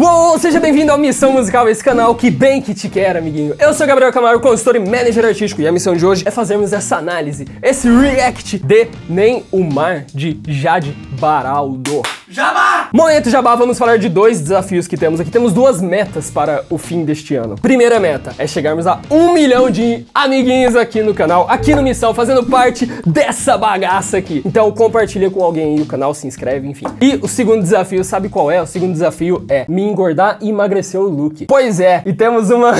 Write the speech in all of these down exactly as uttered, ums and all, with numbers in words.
Uou, seja bem-vindo ao Missão Musical, esse canal que bem que te quer, amiguinho. Eu sou Gabriel Camargo, consultor e manager artístico, e a missão de hoje é fazermos essa análise, esse react de Nem o Mar, de Jade Baraldo. Jabá! Momento Jabá, vamos falar de dois desafios que temos aqui. Temos duas metas para o fim deste ano. Primeira meta é chegarmos a um milhão de amiguinhos aqui no canal, aqui no Missão, fazendo parte dessa bagaça aqui. Então compartilha com alguém aí o canal, se inscreve, enfim. E o segundo desafio, sabe qual é? O segundo desafio é me engordar e emagrecer o look. Pois é, e temos uma...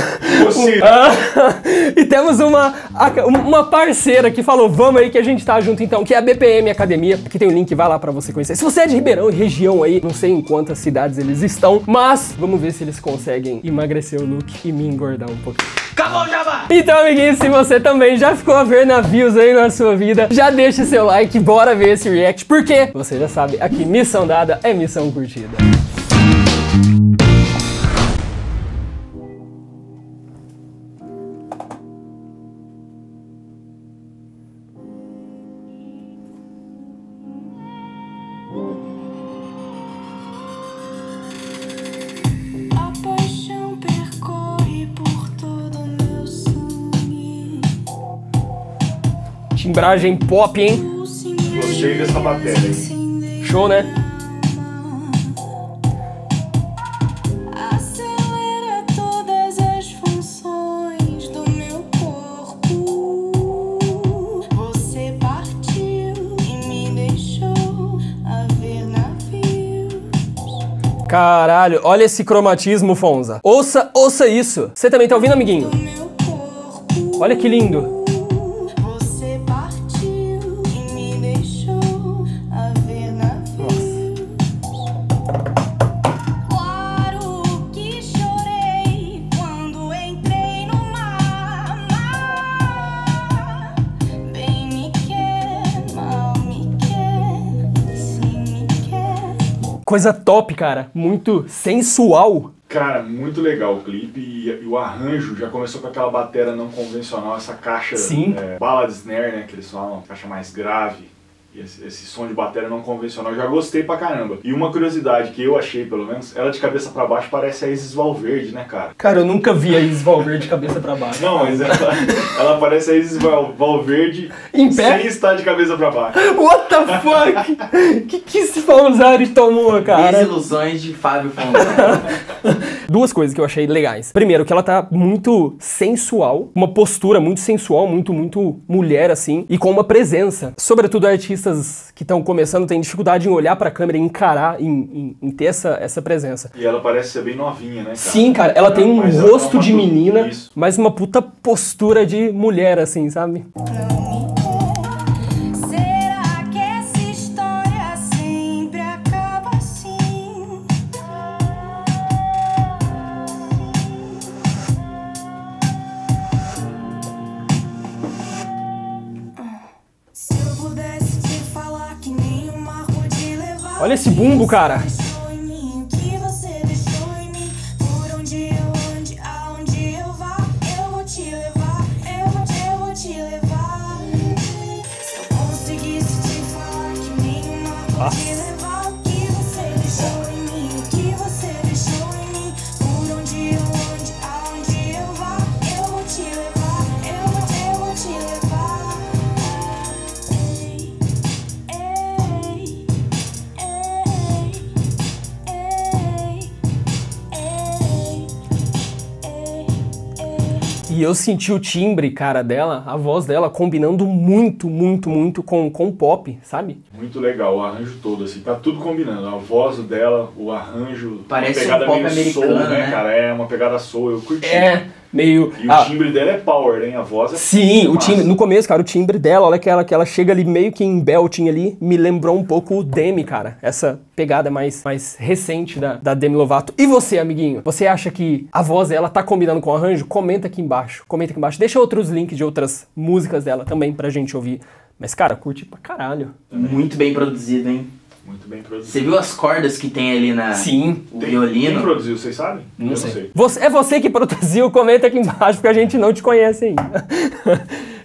e temos uma, uma parceira que falou, vamos aí que a gente tá junto então, que é a B P M Academia. Aqui tem o link, vai lá pra você conhecer. Se você é de Ribeirão e região aí, não sei em quantas cidades eles estão, mas vamos ver se eles conseguem emagrecer o look e me engordar um pouquinho. Acabou, Jabá! Então, amiguinhos, se você também já ficou a ver navios aí na sua vida, já deixa seu like, bora ver esse react, porque você já sabe, aqui missão dada é missão curtida. Timbragem pop, hein? Gostei dessa bateria, hein? Show, né? Acelera todas as funções do meu corpo. Você partiu e me deixou a ver navios. Caralho, olha esse cromatismo, Fonza. Ouça, ouça isso. Você também tá ouvindo, amiguinho? Olha que lindo. Coisa top, cara. Muito sensual. Cara, muito legal o clipe e o arranjo já começou com aquela batera não convencional, essa caixa é, ballad snare, né, que eles falam, caixa mais grave. Esse, esse som de bateria não convencional, já gostei pra caramba. E uma curiosidade que eu achei, pelo menos, ela de cabeça pra baixo parece a Isis Valverde, né, cara? Cara, eu nunca vi a Isis Valverde de cabeça pra baixo. Não, mas ela, ela parece a Isis Valverde em pé? Sem estar de cabeça pra baixo. What the fuck? Que que esse Fonzari tomou, cara? Desilusões de Fábio Fonzari. Duas coisas que eu achei legais. Primeiro, que ela tá muito sensual, uma postura muito sensual, muito, muito mulher, assim, e com uma presença. Sobretudo artista que estão começando tem dificuldade em olhar pra câmera, em encarar, em, em, em ter essa, essa presença. E ela parece ser bem novinha, né, cara? Sim, cara, ela tem um mas rosto de menina, isso. Mas uma puta postura de mulher, assim, sabe? Olha esse bumbo, cara. E eu senti o timbre, cara, dela, a voz dela, combinando muito, muito, muito com, com o pop, sabe? Muito legal, o arranjo todo, assim, tá tudo combinando. A voz dela, o arranjo, parece uma pegada um pop meio americano, soul, né, né, cara? É uma pegada soul, eu curti. É, meio... E ah, o timbre dela é power, hein? A voz é... Sim, o timbre, no começo, cara, o timbre dela, olha que ela, que ela chega ali meio que em belting ali, me lembrou um pouco o Demi, cara. Essa pegada mais, mais recente da, da Demi Lovato. E você, amiguinho? Você acha que a voz dela tá combinando com o arranjo? Comenta aqui embaixo. Comenta aqui embaixo, deixa outros links de outras músicas dela também pra gente ouvir. Mas cara, curte pra caralho. Também. Muito bem produzido, hein? Muito bem produzido. Você viu as cordas que tem ali na... Sim. O tem, violino? Quem produziu, vocês sabem? Não, não sei. sei. Você, é você que produziu, comenta aqui embaixo porque a gente não te conhece ainda.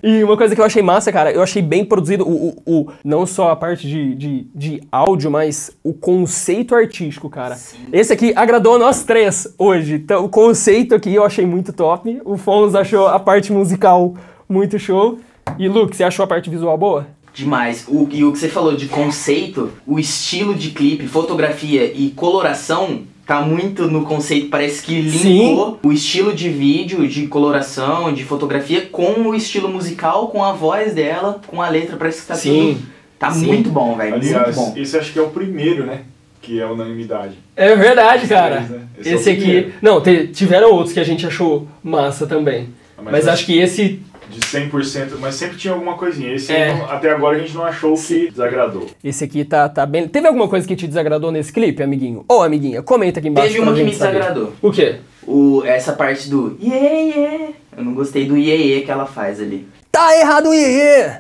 E uma coisa que eu achei massa, cara, eu achei bem produzido o, o, o não só a parte de, de, de áudio, mas o conceito artístico, cara. Sim. Esse aqui agradou nós três hoje. Então, o conceito aqui eu achei muito top. O Fonz achou a parte musical muito show. E, Luke, você achou a parte visual boa? Demais. O, e o que você falou de conceito, o estilo de clipe, fotografia e coloração... Tá muito no conceito, parece que linkou o estilo de vídeo, de coloração, de fotografia com o estilo musical, com a voz dela, com a letra, parece que tá Sim. tudo... Tá Sim. muito bom, velho. Aliás, muito bom. Esse acho que é o primeiro, né? Que é a unanimidade. É verdade, cara. Esse, né? esse, esse é aqui... Primeiro. Não, tiveram outros que a gente achou massa também. Mas, mas acho que esse... De cem por cento, mas sempre tinha alguma coisinha. Esse é. não, até agora a gente não achou que desagradou. Esse aqui tá, tá bem... Teve alguma coisa que te desagradou nesse clipe, amiguinho? Ou amiguinha, comenta aqui embaixo. Teve uma que me desagradou. O quê? O, essa parte do iê, yeah, iê. Yeah. Eu não gostei do iê, yeah, iê yeah que ela faz ali. Tá errado o iê, iê.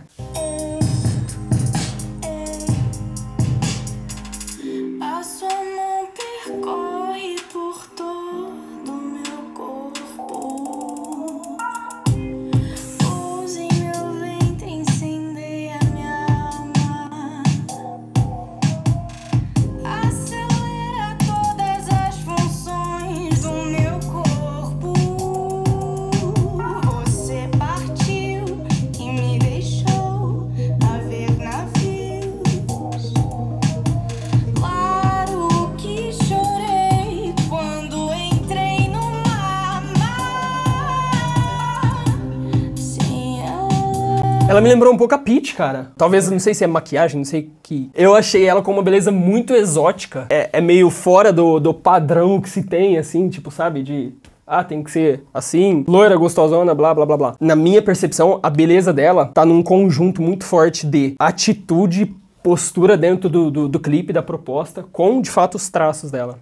Ela me lembrou um pouco a Peach, cara. Talvez, não sei se é maquiagem, não sei que... Eu achei ela com uma beleza muito exótica. É, é meio fora do, do padrão que se tem, assim, tipo, sabe? De... Ah, tem que ser assim, loira, gostosona, blá, blá, blá, blá. Na minha percepção, a beleza dela tá num conjunto muito forte de atitude, postura dentro do, do, do clipe, da proposta, com, de fato, os traços dela.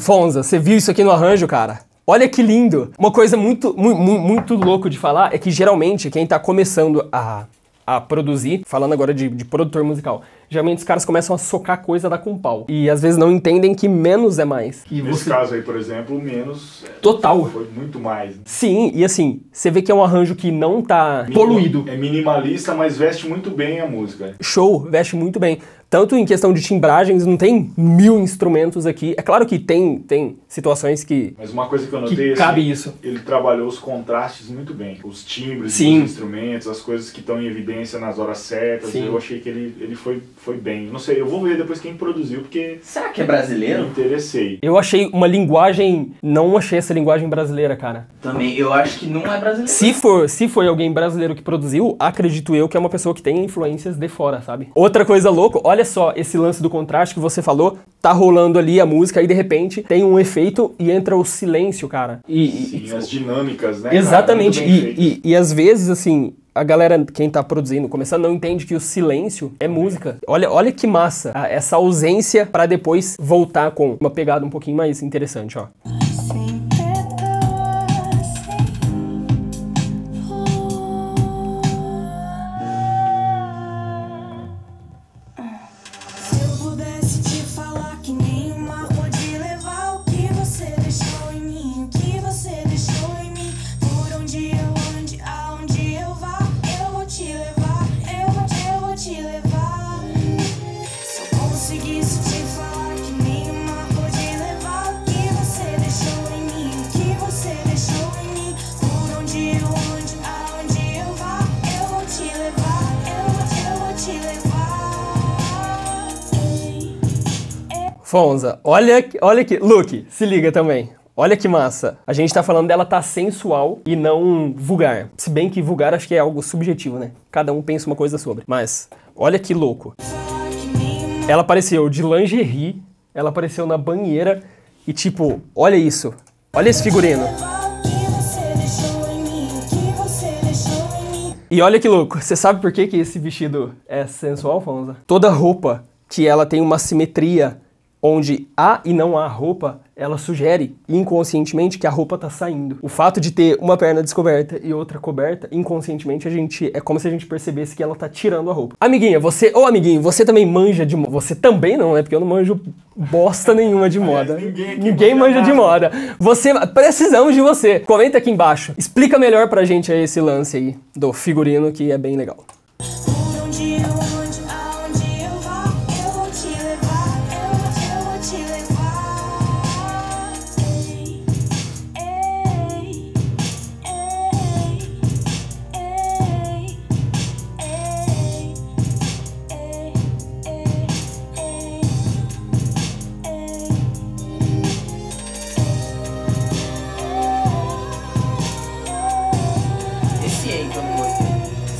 Fonza, você viu isso aqui no arranjo, cara? Olha que lindo! Uma coisa muito, mu mu muito louco de falar é que geralmente quem tá começando a, a produzir, falando agora de, de produtor musical, geralmente os caras começam a socar coisa lá com pau. E às vezes não entendem que menos é mais. E Nesse você... caso aí, por exemplo, menos... Total. Foi muito mais. Sim, e assim, você vê que é um arranjo que não tá Minim... poluído. É minimalista, mas veste muito bem a música. Show, veste muito bem. Tanto em questão de timbragens, não tem mil instrumentos aqui. É claro que tem, tem situações que... Mas uma coisa que eu notei é cabe assim, isso. Ele trabalhou os contrastes muito bem. Os timbres dos instrumentos, as coisas que estão em evidência nas horas certas. Sim. Eu achei que ele, ele foi, foi bem. Não sei, eu vou ver depois quem produziu, porque... Será que é brasileiro? Me interessei. Eu achei uma linguagem... Não achei essa linguagem brasileira, cara. Também, eu acho que não é brasileiro. Se for, se foi alguém brasileiro que produziu, acredito eu que é uma pessoa que tem influências de fora, sabe? Outra coisa louca, olha... Olha só esse lance do contraste que você falou, tá rolando ali a música e de repente tem um efeito e entra o silêncio, cara. E, Sim, e as dinâmicas, né? Exatamente, e, e, e às vezes assim, a galera, quem tá produzindo, começando, não entende que o silêncio é música. Olha, olha que massa, essa ausência pra depois voltar com uma pegada um pouquinho mais interessante, ó. Fonza, olha, olha que... Luke, se liga também. Olha que massa. A gente tá falando dela tá sensual e não vulgar. Se bem que vulgar acho que é algo subjetivo, né? Cada um pensa uma coisa sobre. Mas, olha que louco. Ela apareceu de lingerie, ela apareceu na banheira e tipo, olha isso. Olha esse figurino. E olha que louco. Você sabe por que que esse vestido é sensual, Fonza? Toda roupa que ela tem uma simetria onde há e não há roupa, ela sugere inconscientemente que a roupa tá saindo. O fato de ter uma perna descoberta e outra coberta, inconscientemente a gente, é como se a gente percebesse que ela tá tirando a roupa. Amiguinha, você, ou amiguinho, você também manja de moda? Você também não, né? Porque eu não manjo bosta nenhuma de moda. Ninguém, Ninguém manja de moda. Você, precisamos de você. Comenta aqui embaixo. Explica melhor pra gente aí esse lance aí do figurino, que é bem legal.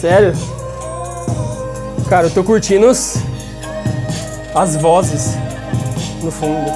Sério? Cara, eu tô curtindo os... as vozes no fundo.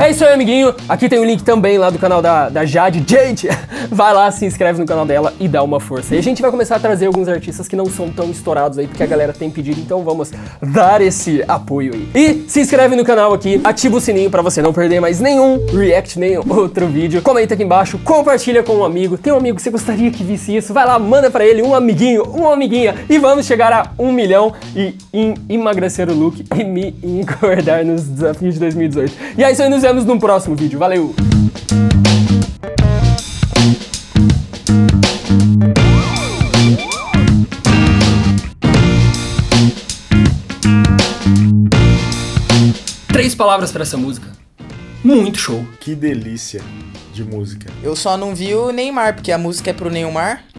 É isso aí, amiguinho. Aqui tem o link também lá do canal da, da Jade. Jade! Vai lá, se inscreve no canal dela e dá uma força. E a gente vai começar a trazer alguns artistas que não são tão estourados aí, porque a galera tem pedido, então vamos dar esse apoio aí. E se inscreve no canal aqui, ativa o sininho pra você não perder mais nenhum react, nem outro vídeo. Comenta aqui embaixo, compartilha com um amigo. Tem um amigo que você gostaria que visse isso? Vai lá, manda pra ele, um amiguinho, uma amiguinha. E vamos chegar a um milhão e em emagrecer o look e me engordar nos desafios de dois mil e dezoito. E é isso aí, nos vemos no próximo vídeo. Valeu! Três palavras pra essa música. Muito show. Que delícia de música. Eu só não vi o Neymar, porque a música é pro Nem o Mar.